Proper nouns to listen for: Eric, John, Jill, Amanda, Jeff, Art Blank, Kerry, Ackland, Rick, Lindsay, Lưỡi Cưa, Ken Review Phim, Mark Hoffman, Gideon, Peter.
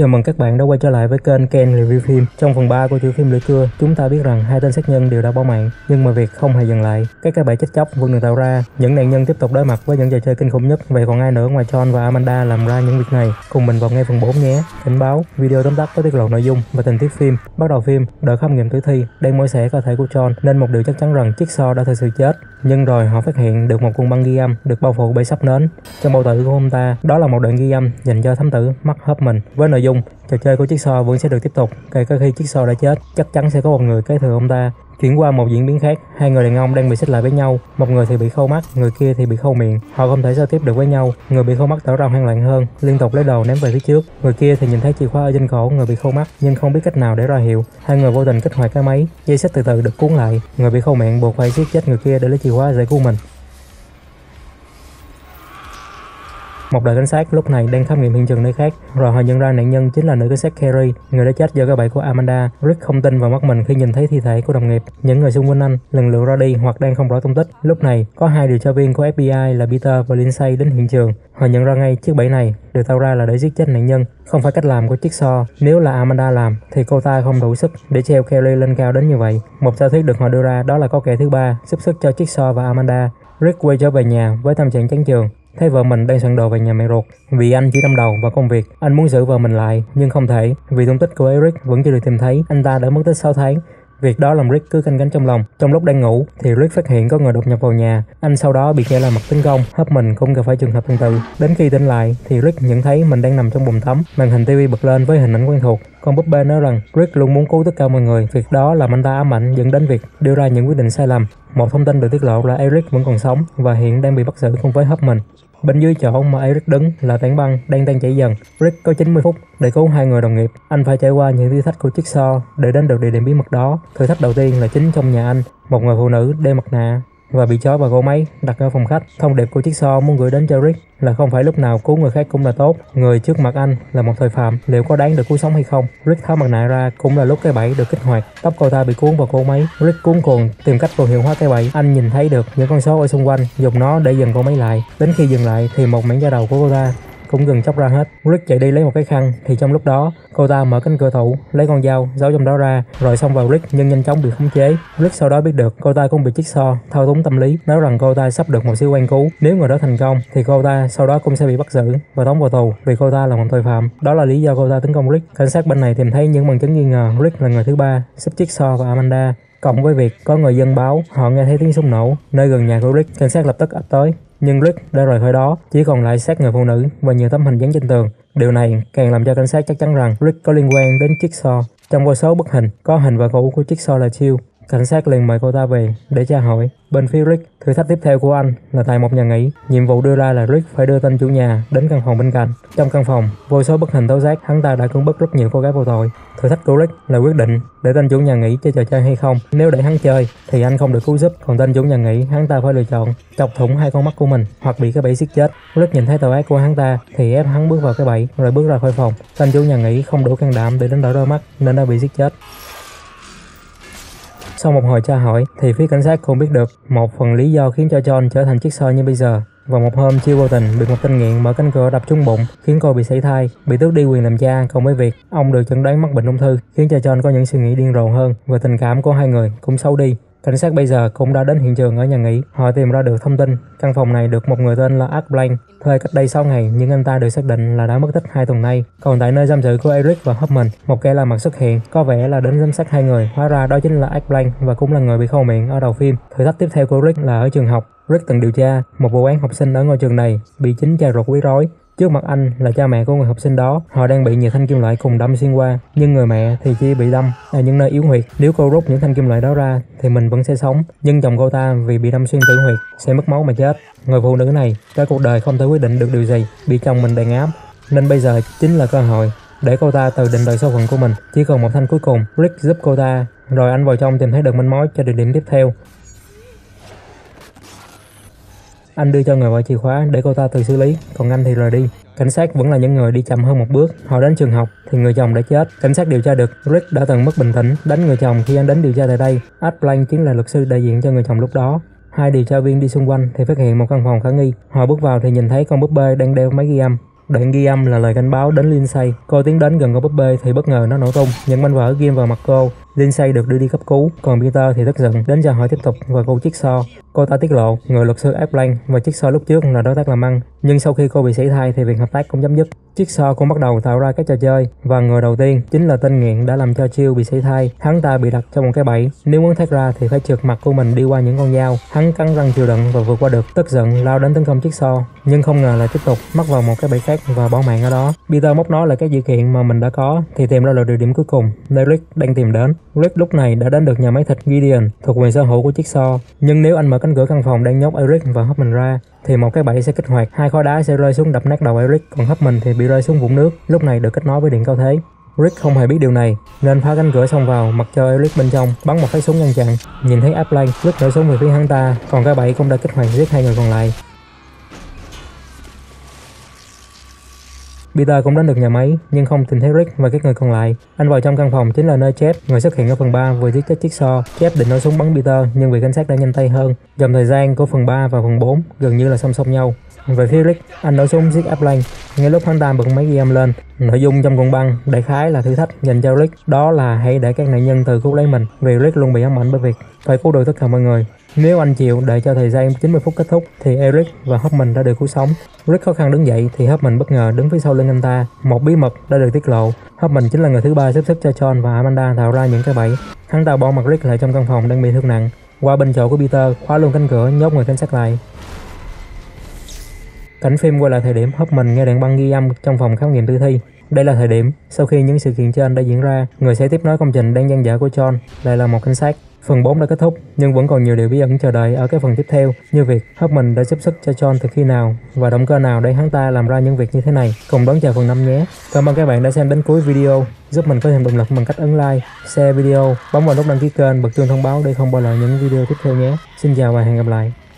Chào mừng các bạn đã quay trở lại với kênh Ken Review Phim. Trong phần 3 của chuỗi phim Lưỡi Cưa, chúng ta biết rằng hai tên sát nhân đều đã bỏ mạng, nhưng mà việc không hề dừng lại. Các cái bẫy chết chóc vẫn được tạo ra, những nạn nhân tiếp tục đối mặt với những trò chơi kinh khủng nhất. Vậy còn ai nữa ngoài John và Amanda làm ra những việc này? Cùng mình vào ngay phần 4 nhé. Cảnh báo, video tóm tắt có tiết lộ nội dung và tình tiết phim. Bắt đầu phim, đợt khám nghiệm tử thi đang mổ xẻ cơ thể của John nên một điều chắc chắn rằng chiếc so đã thực sự chết. Nhưng rồi họ phát hiện được một cuộn băng ghi âm được bao phủ bởi sắp nến. Trong bao tử của ông ta, đó là một đoạn ghi âm dành cho thám tử Mark Hoffman với nội dung trò chơi của chiếc so vẫn sẽ được tiếp tục kể cả khi chiếc so đã chết. Chắc chắn sẽ có một người kế thừa ông ta. Chuyển qua một diễn biến khác, hai người đàn ông đang bị xích lại với nhau, một người thì bị khâu mắt, người kia thì bị khâu miệng. Họ không thể giao tiếp được với nhau, người bị khâu mắt tỏ ra hoang loạn hơn, liên tục lấy đầu ném về phía trước. Người kia thì nhìn thấy chìa khóa ở trên cổ người bị khâu mắt nhưng không biết cách nào để ra hiệu. Hai người vô tình kích hoạt cái máy, dây xích từ từ được cuốn lại. Người bị khâu miệng buộc phải siết chết người kia để lấy chìa khóa giải cứu mình. Một đội cảnh sát lúc này đang khám nghiệm hiện trường nơi khác, rồi họ nhận ra nạn nhân chính là nữ cảnh sát Kerry, người đã chết do cái bẫy của Amanda. Rick không tin vào mắt mình khi nhìn thấy thi thể của đồng nghiệp. Những người xung quanh anh lần lượt ra đi hoặc đang không rõ tung tích. Lúc này có hai điều tra viên của FBI là Peter và Lindsay đến hiện trường. Họ nhận ra ngay chiếc bẫy này được tạo ra là để giết chết nạn nhân, không phải cách làm của chiếc so. Nếu là Amanda làm thì cô ta không đủ sức để treo Kerry lên cao đến như vậy. Một giả thuyết được họ đưa ra đó là có kẻ thứ ba giúp sức cho chiếc so và Amanda. Rick quay trở về nhà với tâm trạng chán chường. Thấy vợ mình đang soạn đồ về nhà mẹ ruột. Vì anh chỉ đâm đầu vào công việc, anh muốn giữ vợ mình lại nhưng không thể. Vì tung tích của Eric vẫn chưa được tìm thấy, anh ta đã mất tích 6 tháng. Việc đó làm Rick cứ canh cánh trong lòng. Trong lúc đang ngủ thì Rick phát hiện có người đột nhập vào nhà. Anh sau đó bị kẻ làm mặt tấn công. Hoffman cũng gặp phải trường hợp tương tự. Đến khi tỉnh lại thì Rick nhận thấy mình đang nằm trong bồn tắm. Màn hình TV bật lên với hình ảnh quen thuộc. Con búp bê nói rằng Rick luôn muốn cứu tất cả mọi người. Việc đó làm anh ta ám ảnh dẫn đến việc đưa ra những quyết định sai lầm. Một thông tin được tiết lộ là Eric vẫn còn sống và hiện đang bị bắt giữ cùng với Hoffman. Bên dưới chỗ mà Eric đứng là tảng băng đang tan chảy dần. Rick có 90 phút để cứu hai người đồng nghiệp. Anh phải trải qua những thử thách của chiếc so để đến được địa điểm bí mật đó. Thử thách đầu tiên là chính trong nhà anh, một người phụ nữ đeo mặt nạ và bị trói vào gỗ máy đặt ở phòng khách. Thông điệp của chiếc so muốn gửi đến cho Rick là không phải lúc nào cứu người khác cũng là tốt. Người trước mặt anh là một tội phạm, liệu có đáng được cứu sống hay không? Rick tháo mặt nạ ra cũng là lúc cái bẫy được kích hoạt. Tóc cô ta bị cuốn vào cỗ máy. Rick cuống cuồng tìm cách vô hiệu hóa cái bẫy. Anh nhìn thấy được những con số ở xung quanh, dùng nó để dừng cỗ máy lại. Đến khi dừng lại thì một mảng da đầu của cô ta cũng gần chóc ra hết. Rick chạy đi lấy một cái khăn thì trong lúc đó cô ta mở cánh cửa tủ lấy con dao giấu trong đó ra rồi xông vào Rick nhưng nhanh chóng bị khống chế. Rick sau đó biết được cô ta cũng bị chiếc so thao túng tâm lý, nói rằng cô ta sắp được một siêu quan cứu. Nếu người đó thành công thì cô ta sau đó cũng sẽ bị bắt giữ và đóng vào tù vì cô ta là một tội phạm. Đó là lý do cô ta tấn công Rick. Cảnh sát bên này tìm thấy những bằng chứng nghi ngờ Rick là người thứ ba giúp chiếc so và Amanda. Cộng với việc có người dân báo họ nghe thấy tiếng súng nổ nơi gần nhà của Rick, cảnh sát lập tức ập tới. Nhưng Rick đã rời khỏi đó, chỉ còn lại xác người phụ nữ và nhiều tấm hình dán trên tường. Điều này càng làm cho cảnh sát chắc chắn rằng Rick có liên quan đến chiếc so. Trong vô số bức hình, có hình vợ cũ của chiếc so là Jill. Cảnh sát liền mời cô ta về để tra hỏi. Bên phía Rick, thử thách tiếp theo của anh là tại một nhà nghỉ. Nhiệm vụ đưa ra là Rick phải đưa tên chủ nhà đến căn phòng bên cạnh. Trong căn phòng, vô số bức hình tố giác hắn ta đã cưỡng bức rất nhiều cô gái vô tội. Thử thách của Rick là quyết định để tên chủ nhà nghỉ chơi trò chơi hay không. Nếu để hắn chơi thì anh không được cứu giúp, còn tên chủ nhà nghỉ hắn ta phải lựa chọn chọc thủng hai con mắt của mình hoặc bị cái bẫy giết chết. Rick nhìn thấy tội ác của hắn ta thì ép hắn bước vào cái bẫy rồi bước ra khỏi phòng. Tên chủ nhà nghỉ không đủ can đảm để đánh đổi đôi mắt nên đã bị giết chết. Sau một hồi tra hỏi thì phía cảnh sát cũng biết được một phần lý do khiến cho John trở thành chiếc so như bây giờ. Và một hôm Jill vô tình bị một tên nghiện mở cánh cửa đập trúng bụng khiến cô bị sảy thai, bị tước đi quyền làm cha, cộng với việc ông được chẩn đoán mắc bệnh ung thư khiến cho John có những suy nghĩ điên rồ hơn và tình cảm của hai người cũng xấu đi. Cảnh sát bây giờ cũng đã đến hiện trường ở nhà nghỉ. Họ tìm ra được thông tin căn phòng này được một người tên là Art Blank thuê cách đây 6 ngày nhưng anh ta được xác định là đã mất tích 2 tuần nay. Còn tại nơi giam giữ của Eric và Hoffman, một kẻ lạ mặt xuất hiện, có vẻ là đến giám sát hai người. Hóa ra đó chính là Art Blank và cũng là người bị khâu miệng ở đầu phim. Thử thách tiếp theo của Rick là ở trường học. Rick từng điều tra một vụ án học sinh ở ngôi trường này bị chính cha ruột quấy rối. Trước mặt anh là cha mẹ của người học sinh đó, họ đang bị nhiều thanh kim loại cùng đâm xuyên qua, nhưng người mẹ thì chỉ bị đâm ở những nơi yếu huyệt. Nếu cô rút những thanh kim loại đó ra thì mình vẫn sẽ sống, nhưng chồng cô ta vì bị đâm xuyên tử huyệt sẽ mất máu mà chết. Người phụ nữ này cả cuộc đời không thể quyết định được điều gì, bị chồng mình đàn áp, nên bây giờ chính là cơ hội để cô ta tự định đoạt số phận của mình. Chỉ còn một thanh cuối cùng, Rick giúp cô ta, rồi anh vào trong tìm thấy được manh mối cho địa điểm tiếp theo. Anh đưa cho người vợ chìa khóa để cô ta tự xử lý, còn anh thì rời đi. Cảnh sát vẫn là những người đi chậm hơn một bước. Họ đến trường học thì người chồng đã chết. Cảnh sát điều tra được Rick đã từng mất bình tĩnh, đánh người chồng khi anh đến điều tra tại đây. Art Blank chính là luật sư đại diện cho người chồng lúc đó. Hai điều tra viên đi xung quanh thì phát hiện một căn phòng khả nghi. Họ bước vào thì nhìn thấy con búp bê đang đeo máy ghi âm. Đoạn ghi âm là lời cảnh báo đến Lindsay. Cô tiến đến gần con búp bê thì bất ngờ nó nổ tung, những mảnh vỡ ghim vào mặt cô. Lindsay được đưa đi cấp cứu, còn Peter thì tức giận đến cho hỏi tiếp tục và cô chiếc so. Cô ta tiết lộ người luật sư Art Blank và chiếc so lúc trước là đối tác làm ăn, nhưng sau khi cô bị sảy thai thì việc hợp tác cũng chấm dứt. Chiếc so cũng bắt đầu tạo ra các trò chơi và người đầu tiên chính là tên nghiện đã làm cho Jill bị sảy thai. Hắn ta bị đặt trong một cái bẫy, nếu muốn thoát ra thì phải trượt mặt của mình đi qua những con dao. Hắn cắn răng chịu đựng và vượt qua được, tức giận lao đến tấn công chiếc so, nhưng không ngờ là tiếp tục mắc vào một cái bẫy khác và bỏ mạng ở đó. Peter móc nó là cái dữ kiện mà mình đã có thì tìm ra được địa điểm cuối cùng nơi Rick đang tìm đến. Rick lúc này đã đến được nhà máy thịt Gideon thuộc quyền sở hữu của chiếc so, nhưng nếu anh mở cánh cửa căn phòng đang nhốt Eric và Hoffman ra thì một cái bẫy sẽ kích hoạt, hai khối đá sẽ rơi xuống đập nát đầu Eric, còn Hoffman thì bị rơi xuống vũng nước lúc này được kết nối với điện cao thế. Rick không hề biết điều này nên phá cánh cửa xông vào mặc cho Eric bên trong, bắn một phát súng ngăn chặn. Nhìn thấy Ackland, Rick nổ súng về phía hắn ta, còn cái bẫy cũng đã kích hoạt giết hai người còn lại. Peter cũng đến được nhà máy nhưng không tìm thấy Rick và các người còn lại. Anh vào trong căn phòng chính là nơi Jeff, người xuất hiện ở phần 3 vừa giết chết chiếc so. Jeff định nổ súng bắn Peter nhưng vì cảnh sát đã nhanh tay hơn. Dòng thời gian của phần 3 và phần 4 gần như là song song nhau. Về phía Rick, anh nổ súng giết Ackland ngay lúc hắn ta bật máy ghi âm lên. Nội dung trong cuộn băng đại khái là thử thách dành cho Rick, đó là hãy để các nạn nhân tự cứu lấy mình vì Rick luôn bị ám ảnh bởi việc phải cứu được tất cả mọi người. Nếu anh chịu đợi cho thời gian 90 phút kết thúc thì Eric và Hoffman đã được cứu sống. Rick khó khăn đứng dậy thì Hoffman bất ngờ đứng phía sau lưng anh ta. Một bí mật đã được tiết lộ, Hoffman chính là người thứ ba giúp sức cho John và Amanda tạo ra những cái bẫy. Hắn ta bỏ mặc Rick lại trong căn phòng đang bị thương nặng. Qua bên chỗ của Peter, khóa luôn cánh cửa, nhốt người cảnh sát lại. Cảnh phim quay lại thời điểm Hoffman nghe đoạn băng ghi âm trong phòng khám nghiệm tử thi. Đây là thời điểm sau khi những sự kiện trên đã diễn ra, người sẽ tiếp nối công trình đang dang dở của John lại là một cảnh sát. Phần 4 đã kết thúc nhưng vẫn còn nhiều điều bí ẩn chờ đợi ở cái phần tiếp theo, như việc Hoffman đã giúp sức cho John từ khi nào và động cơ nào để hắn ta làm ra những việc như thế này. Cùng đón chờ phần 5 nhé. Cảm ơn các bạn đã xem đến cuối video. Giúp mình có thêm động lực bằng cách ấn like, share video, bấm vào nút đăng ký kênh, bật chuông thông báo để không bỏ lỡ những video tiếp theo nhé. Xin chào và hẹn gặp lại.